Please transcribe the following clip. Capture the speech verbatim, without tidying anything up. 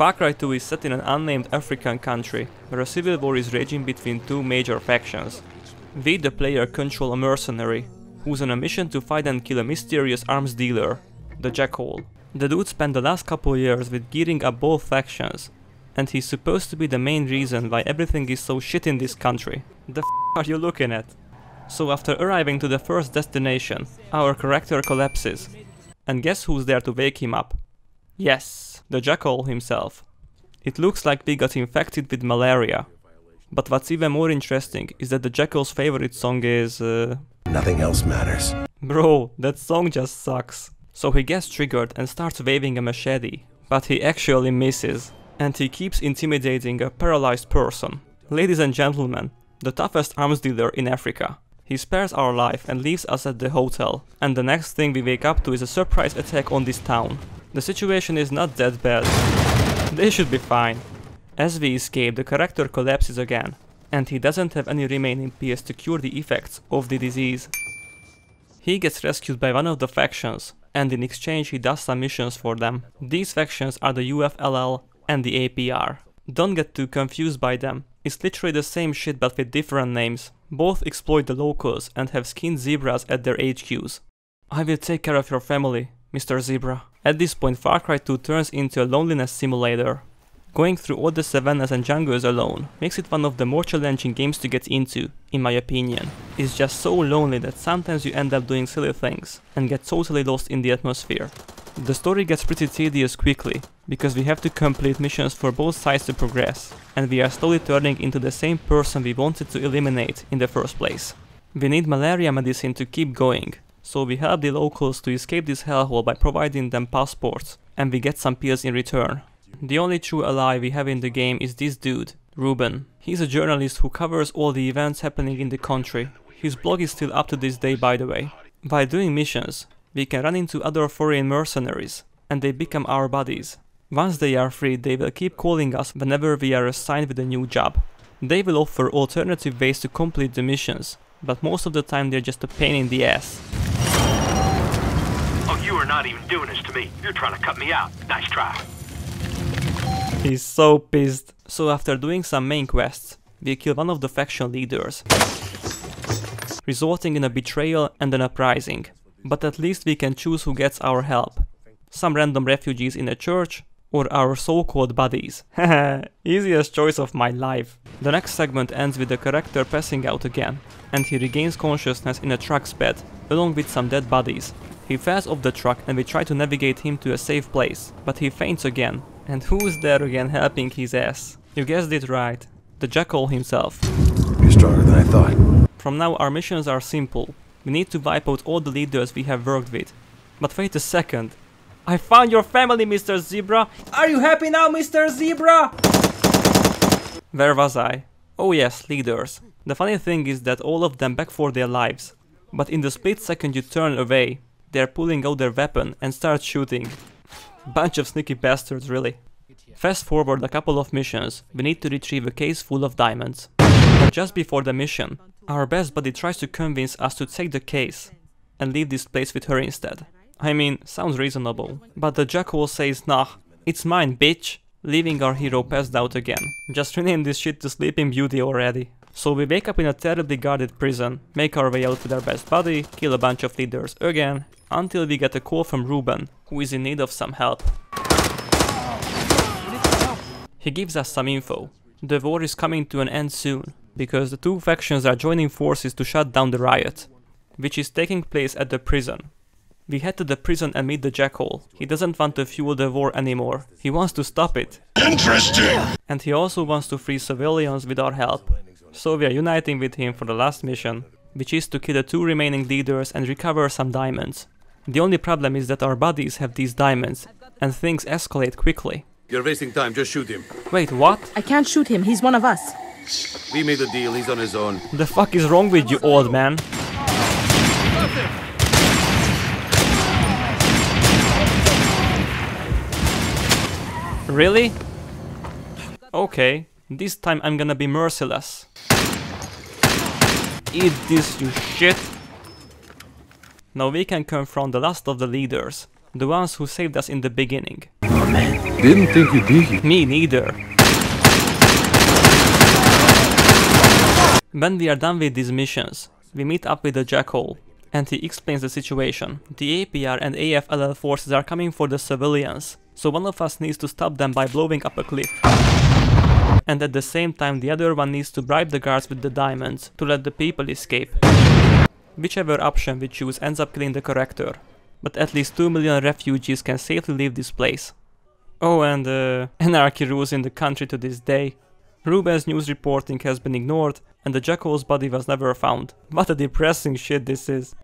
Far Cry two is set in an unnamed African country, where a civil war is raging between two major factions. We, the player, control a mercenary, who's on a mission to fight and kill a mysterious arms dealer, the Jackal. The dude spent the last couple years with gearing up both factions, and he's supposed to be the main reason why everything is so shit in this country. The f are you looking at? So after arriving to the first destination, our character collapses. And guess who's there to wake him up? Yes, the Jackal himself. It looks like we got infected with malaria. But what's even more interesting is that the Jackal's favorite song is... Uh... Nothing else matters. Bro, that song just sucks. So he gets triggered and starts waving a machete, but he actually misses, and he keeps intimidating a paralyzed person. Ladies and gentlemen, the toughest arms dealer in Africa. He spares our life and leaves us at the hotel, and the next thing we wake up to is a surprise attack on this town. The situation is not that bad. They should be fine. As we escape, the character collapses again, and he doesn't have any remaining P S to cure the effects of the disease. He gets rescued by one of the factions, and in exchange he does some missions for them. These factions are the U F L L and the A P R. Don't get too confused by them, it's literally the same shit but with different names. Both exploit the locals and have skinned zebras at their H Qs. I will take care of your family, Mister Zebra. At this point Far Cry two turns into a loneliness simulator. Going through all the savannas and jungles alone makes it one of the more challenging games to get into, in my opinion. It's just so lonely that sometimes you end up doing silly things and get totally lost in the atmosphere. The story gets pretty tedious quickly, because we have to complete missions for both sides to progress, and we are slowly turning into the same person we wanted to eliminate in the first place. We need malaria medicine to keep going, so we help the locals to escape this hellhole by providing them passports, and we get some pills in return. The only true ally we have in the game is this dude, Ruben. He's a journalist who covers all the events happening in the country. His blog is still up to this day, by the way. By doing missions, we can run into other foreign mercenaries, and they become our buddies. Once they are free, they will keep calling us whenever we are assigned with a new job. They will offer alternative ways to complete the missions, but most of the time they're just a pain in the ass. Oh, you are not even doing this to me. You're trying to cut me out. Nice try. He's so pissed. So after doing some main quests, we kill one of the faction leaders, resulting in a betrayal and an uprising. But at least we can choose who gets our help. Some random refugees in a church, or our so-called buddies. Haha, easiest choice of my life. The next segment ends with the character passing out again, and he regains consciousness in a truck's bed, along with some dead bodies. He falls off the truck and we try to navigate him to a safe place, but he faints again. And who's there again helping his ass? You guessed it right, the Jackal himself. You're stronger than I thought. From now our missions are simple. We need to wipe out all the leaders we have worked with. But wait a second. I found your family, Mister Zebra! Are you happy now, Mister Zebra? Where was I? Oh yes, leaders. The funny thing is that all of them beg for their lives. But in the split second you turn away, they're pulling out their weapon and start shooting. Bunch of sneaky bastards, really. Fast forward a couple of missions, we need to retrieve a case full of diamonds. But just before the mission, our best buddy tries to convince us to take the case and leave this place with her instead. I mean, sounds reasonable. But the Jackal says, nah, it's mine, bitch, leaving our hero passed out again. Just rename this shit to Sleeping Beauty already. So we wake up in a terribly guarded prison, make our way out with our best buddy, kill a bunch of leaders again, until we get a call from Ruben, who is in need of some help. He gives us some info. The war is coming to an end soon, because the two factions are joining forces to shut down the riot, which is taking place at the prison. We head to the prison and meet the Jackal. He doesn't want to fuel the war anymore, he wants to stop it. Interesting! And he also wants to free civilians with our help. So we are uniting with him for the last mission, which is to kill the two remaining leaders and recover some diamonds. The only problem is that our buddies have these diamonds, and things escalate quickly. You're wasting time, just shoot him. Wait, what? I can't shoot him, he's one of us. We made a deal, he's on his own. The fuck is wrong with you, old man? Really? Okay. This time I'm gonna be merciless. Eat this, you shit! Now we can confront the last of the leaders, the ones who saved us in the beginning. man. Didn't think you'd be here. Me neither. When we are done with these missions, we meet up with the jackal, and he explains the situation. The A P R and A F L L forces are coming for the civilians, so one of us needs to stop them by blowing up a cliff. And at the same time the other one needs to bribe the guards with the diamonds to let the people escape. Whichever option we choose ends up killing the character. But at least two million refugees can safely leave this place. Oh, and uh, anarchy rules in the country to this day. Ruben's news reporting has been ignored, and the jackal's body was never found. What a depressing shit this is.